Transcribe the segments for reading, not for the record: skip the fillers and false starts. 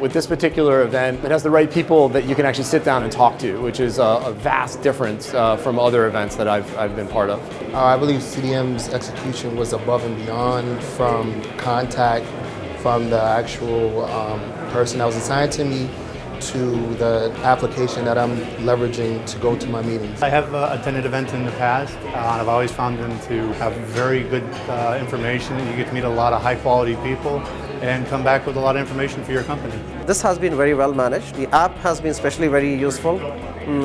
With this particular event, it has the right people that you can actually sit down and talk to, which is a vast difference from other events that I've been part of. I believe CDM's execution was above and beyond, from contact, from the actual person that was assigned to me, to the application that I'm leveraging to go to my meetings. I have attended events in the past, and I've always found them to have very good information. You get to meet a lot of high quality people and come back with a lot of information for your company. This has been very well managed. The app has been especially very useful.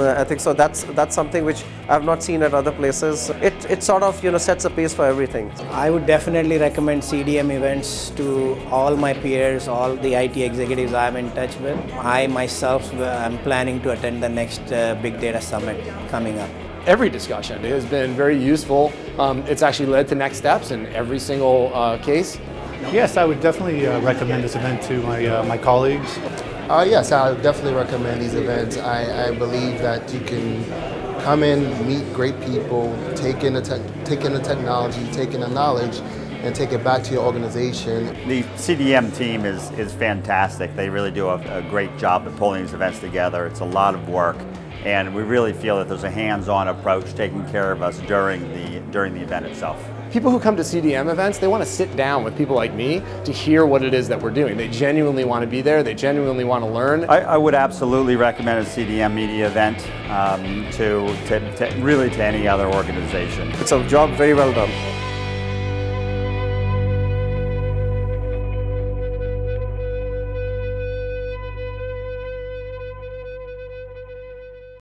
I think so. That's something which I've not seen at other places. It sort of, you know, sets a pace for everything. I would definitely recommend CDM events to all my peers, all the IT executives I'm in touch with. I myself am planning to attend the next Big Data Summit coming up. Every discussion has been very useful. It's actually led to next steps in every single case. Yes, I would definitely recommend this event to my my colleagues. Yes, I definitely recommend these events. I believe that you can come in, meet great people, take in the technology, take in the knowledge, and take it back to your organization. The CDM team is fantastic. They really do a great job at pulling these events together. It's a lot of work, and we really feel that there's a hands-on approach taking care of us during the event itself. People who come to CDM events, they want to sit down with people like me to hear what it is that we're doing. They genuinely want to be there. They genuinely want to learn. I would absolutely recommend a CDM Media event to really to any other organization. It's a job very well done.